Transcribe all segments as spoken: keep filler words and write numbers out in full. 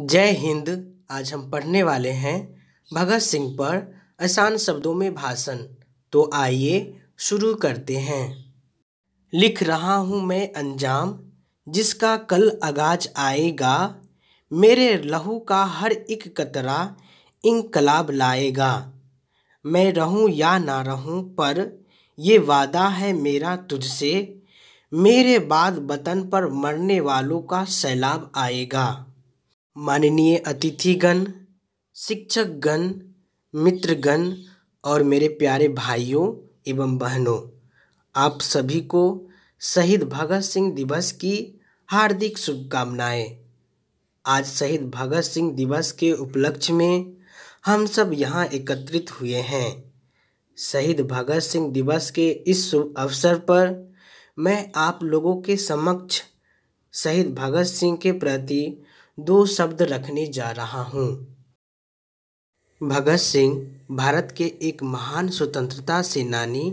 जय हिंद। आज हम पढ़ने वाले हैं भगत सिंह पर आसान शब्दों में भाषण। तो आइए शुरू करते हैं। लिख रहा हूँ मैं अंजाम जिसका कल आगाज आएगा, मेरे लहू का हर एक कतरा इंकलाब लाएगा। मैं रहूँ या ना रहूँ पर ये वादा है मेरा तुझसे, मेरे बाद वतन पर मरने वालों का सैलाब आएगा। माननीय अतिथिगण, शिक्षकगण, मित्रगण और मेरे प्यारे भाइयों एवं बहनों, आप सभी को शहीद भगत सिंह दिवस की हार्दिक शुभकामनाएं। आज शहीद भगत सिंह दिवस के उपलक्ष्य में हम सब यहाँ एकत्रित हुए हैं। शहीद भगत सिंह दिवस के इस शुभ अवसर पर मैं आप लोगों के समक्ष शहीद भगत सिंह के प्रति दो शब्द रखने जा रहा हूँ। भगत सिंह भारत के एक महान स्वतंत्रता सेनानी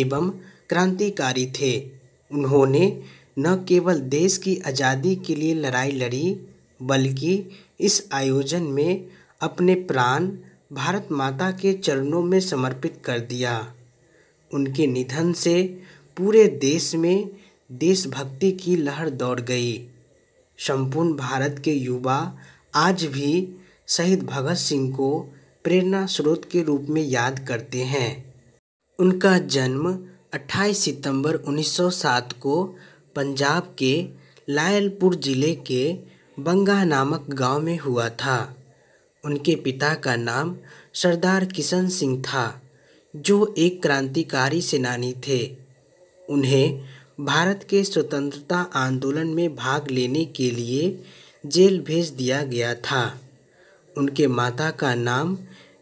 एवं क्रांतिकारी थे। उन्होंने न केवल देश की आज़ादी के लिए लड़ाई लड़ी, बल्कि इस आयोजन में अपने प्राण भारत माता के चरणों में समर्पित कर दिया। उनके निधन से पूरे देश में देशभक्ति की लहर दौड़ गई। संपूर्ण भारत के युवा आज भी शहीद भगत सिंह को प्रेरणा स्रोत के रूप में याद करते हैं। उनका जन्म अट्ठाईस सितंबर उन्नीस सौ सात को पंजाब के लायलपुर ज़िले के बंगा नामक गांव में हुआ था। उनके पिता का नाम सरदार किशन सिंह था, जो एक क्रांतिकारी सेनानी थे। उन्हें भारत के स्वतंत्रता आंदोलन में भाग लेने के लिए जेल भेज दिया गया था। उनके माता का नाम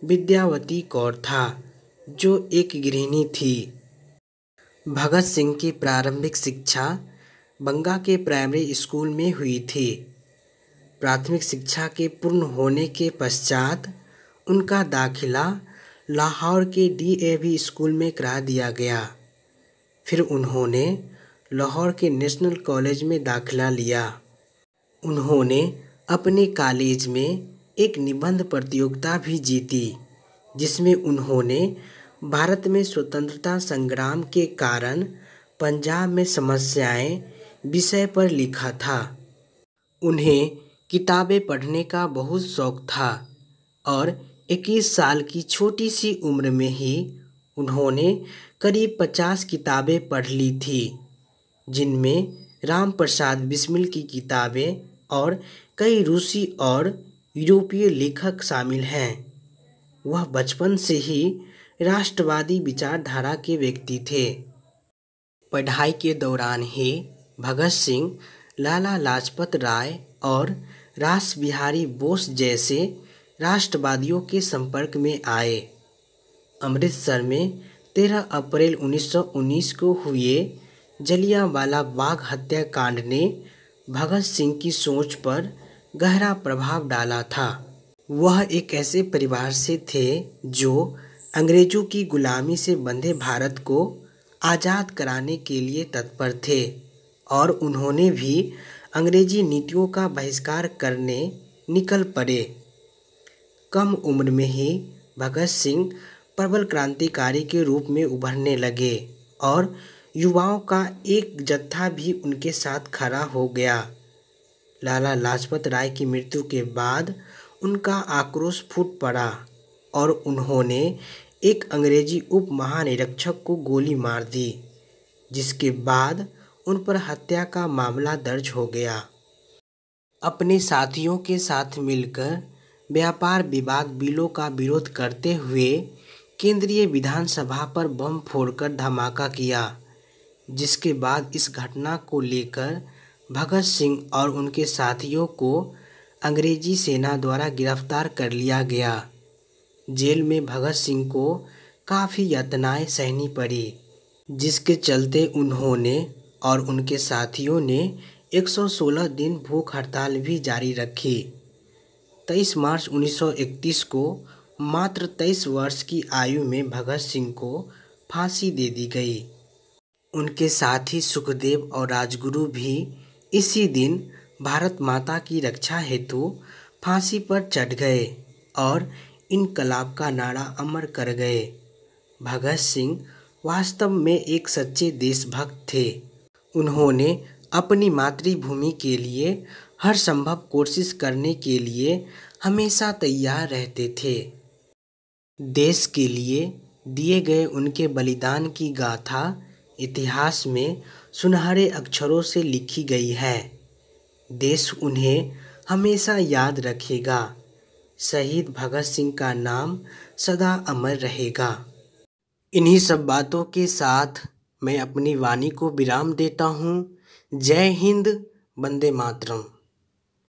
विद्यावती कौर था, जो एक गृहिणी थी। भगत सिंह की प्रारंभिक शिक्षा बंगा के प्राइमरी स्कूल में हुई थी। प्राथमिक शिक्षा के पूर्ण होने के पश्चात उनका दाखिला लाहौर के डीएवी स्कूल में करा दिया गया। फिर उन्होंने लाहौर के नेशनल कॉलेज में दाखिला लिया। उन्होंने अपने कॉलेज में एक निबंध प्रतियोगिता भी जीती, जिसमें उन्होंने भारत में स्वतंत्रता संग्राम के कारण पंजाब में समस्याएं विषय पर लिखा था। उन्हें किताबें पढ़ने का बहुत शौक था और इक्कीस साल की छोटी सी उम्र में ही उन्होंने करीब पचास किताबें पढ़ ली थी, जिनमें राम प्रसाद बिस्मिल की किताबें और कई रूसी और यूरोपीय लेखक शामिल हैं। वह बचपन से ही राष्ट्रवादी विचारधारा के व्यक्ति थे। पढ़ाई के दौरान ही भगत सिंह लाला लाजपत राय और राज बिहारी बोस जैसे राष्ट्रवादियों के संपर्क में आए। अमृतसर में तेरह अप्रैल उन्नीस सौ उन्नीस को हुए जलियावाला बाग हत्याकांड ने भगत सिंह की सोच पर गहरा प्रभाव डाला था। वह एक ऐसे परिवार से थे जो अंग्रेजों की गुलामी से बंधे भारत को आज़ाद कराने के लिए तत्पर थे और उन्होंने भी अंग्रेजी नीतियों का बहिष्कार करने निकल पड़े। कम उम्र में ही भगत सिंह प्रबल क्रांतिकारी के रूप में उभरने लगे और युवाओं का एक जत्था भी उनके साथ खड़ा हो गया। लाला लाजपत राय की मृत्यु के बाद उनका आक्रोश फूट पड़ा और उन्होंने एक अंग्रेजी उप महानिरीक्षक को गोली मार दी, जिसके बाद उन पर हत्या का मामला दर्ज हो गया। अपने साथियों के साथ मिलकर व्यापार विवाद बिलों का विरोध करते हुए केंद्रीय विधानसभा पर बम फोड़कर धमाका किया, जिसके बाद इस घटना को लेकर भगत सिंह और उनके साथियों को अंग्रेजी सेना द्वारा गिरफ्तार कर लिया गया। जेल में भगत सिंह को काफ़ी यातनाएं सहनी पड़ी, जिसके चलते उन्होंने और उनके साथियों ने एक सौ सोलह दिन भूख हड़ताल भी जारी रखी। तेईस मार्च उन्नीस सौ इकतीस को मात्र तेईस वर्ष की आयु में भगत सिंह को फांसी दे दी गई। उनके साथी सुखदेव और राजगुरु भी इसी दिन भारत माता की रक्षा हेतु फांसी पर चढ़ गए और इनकलाब का नारा अमर कर गए। भगत सिंह वास्तव में एक सच्चे देशभक्त थे। उन्होंने अपनी मातृभूमि के लिए हर संभव कोशिश करने के लिए हमेशा तैयार रहते थे। देश के लिए दिए गए उनके बलिदान की गाथा इतिहास में सुनहरे अक्षरों से लिखी गई है। देश उन्हें हमेशा याद रखेगा। शहीद भगत सिंह का नाम सदा अमर रहेगा। इन्हीं सब बातों के साथ मैं अपनी वाणी को विराम देता हूँ। जय हिंद, वंदे मातरम।